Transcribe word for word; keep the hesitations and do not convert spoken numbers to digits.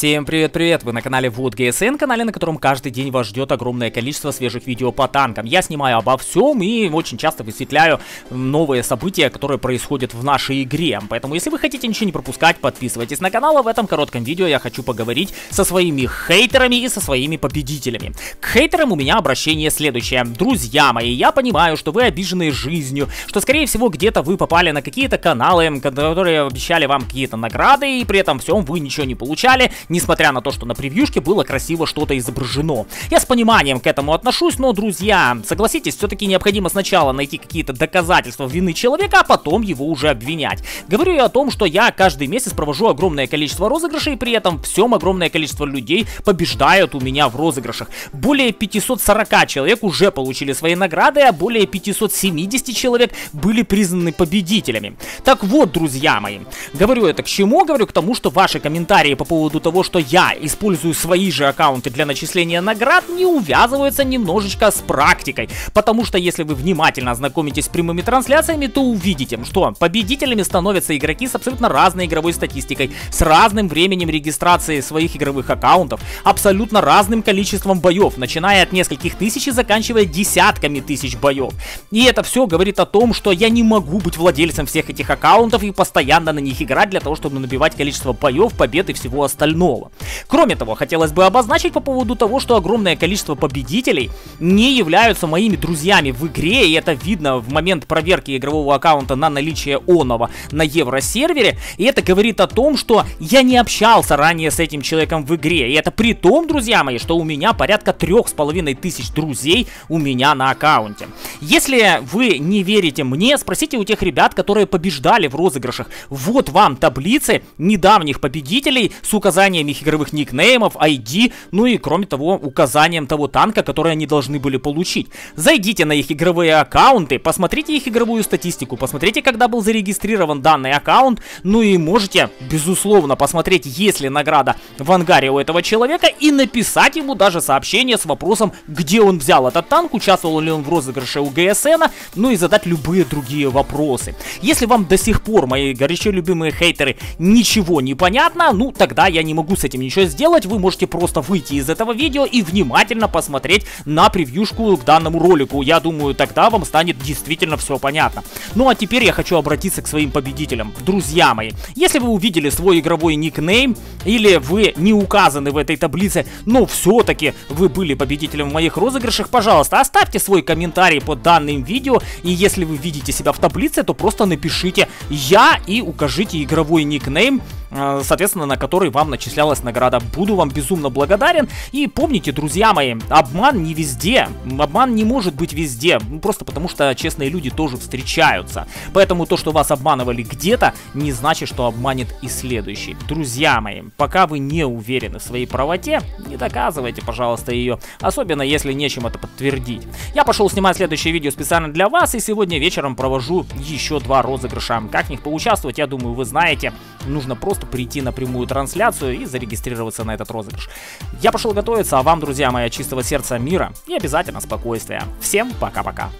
Всем привет-привет! Вы на канале вот джи эс эн, канале, на котором каждый день вас ждет огромное количество свежих видео по танкам. Я снимаю обо всем и очень часто высветляю новые события, которые происходят в нашей игре. Поэтому, если вы хотите ничего не пропускать, подписывайтесь на канал. А в этом коротком видео я хочу поговорить со своими хейтерами и со своими победителями. К хейтерам у меня обращение следующее. Друзья мои, я понимаю, что вы обижены жизнью, что, скорее всего, где-то вы попали на какие-то каналы, которые обещали вам какие-то награды, и при этом всем вы ничего не получали, несмотря на то, что на превьюшке было красиво что-то изображено. Я с пониманием к этому отношусь, но, друзья, согласитесь, все-таки необходимо сначала найти какие-то доказательства вины человека, а потом его уже обвинять. Говорю я о том, что я каждый месяц провожу огромное количество розыгрышей, и при этом всем огромное количество людей побеждают у меня в розыгрышах. Более пятисот сорока человек уже получили свои награды, а более пятисот семидесяти человек были признаны победителями. Так вот, друзья мои, говорю это к чему? Говорю к тому, что ваши комментарии по поводу того, того, что я использую свои же аккаунты для начисления наград, не увязываются немножечко с практикой. Потому что если вы внимательно ознакомитесь с прямыми трансляциями, то увидите, что победителями становятся игроки с абсолютно разной игровой статистикой, с разным временем регистрации своих игровых аккаунтов, абсолютно разным количеством боев, начиная от нескольких тысяч и заканчивая десятками тысяч боев. И это все говорит о том, что я не могу быть владельцем всех этих аккаунтов и постоянно на них играть для того, чтобы набивать количество боев, побед и всего остального. Кроме того, хотелось бы обозначить по поводу того, что огромное количество победителей не являются моими друзьями в игре, и это видно в момент проверки игрового аккаунта на наличие оного на евросервере, и это говорит о том, что я не общался ранее с этим человеком в игре, и это при том, друзья мои, что у меня порядка трех с половиной тысяч друзей у меня на аккаунте. Если вы не верите мне, спросите у тех ребят, которые побеждали в розыгрышах. Вот вам таблицы недавних победителей с указанием их игровых никнеймов, ай ди, ну и кроме того указанием того танка, который они должны были получить. Зайдите на их игровые аккаунты, посмотрите их игровую статистику, посмотрите, когда был зарегистрирован данный аккаунт, ну и можете, безусловно, посмотреть, есть ли награда в ангаре у этого человека, и написать ему даже сообщение с вопросом, где он взял этот танк, участвовал ли он в розыгрыше у джи эс эн, ну и задать любые другие вопросы. Если вам до сих пор, мои горячо любимые хейтеры, ничего не понятно, ну тогда я не могу могу с этим ничего сделать, вы можете просто выйти из этого видео и внимательно посмотреть на превьюшку к данному ролику. Я думаю, тогда вам станет действительно все понятно. Ну а теперь я хочу обратиться к своим победителям. Друзья мои, если вы увидели свой игровой никнейм, или вы не указаны в этой таблице, но все-таки вы были победителем в моих розыгрышах, пожалуйста, оставьте свой комментарий под данным видео, и если вы видите себя в таблице, то просто напишите «Я» и укажите игровой никнейм, соответственно, на который вам начислялась награда. Буду вам безумно благодарен. И помните, друзья мои, обман не везде. Обман не может быть везде. Просто потому, что честные люди тоже встречаются. Поэтому то, что вас обманывали где-то, не значит, что обманет и следующий. Друзья мои, пока вы не уверены в своей правоте, не доказывайте, пожалуйста, ее. Особенно, если нечем это подтвердить. Я пошел снимать следующее видео специально для вас. И сегодня вечером провожу еще два розыгрыша. Как в них поучаствовать, я думаю, вы знаете. Нужно просто прийти на прямую трансляцию и зарегистрироваться на этот розыгрыш. Я пошел готовиться, а вам, друзья мои, от чистого сердца мира и обязательно спокойствия. Всем пока-пока.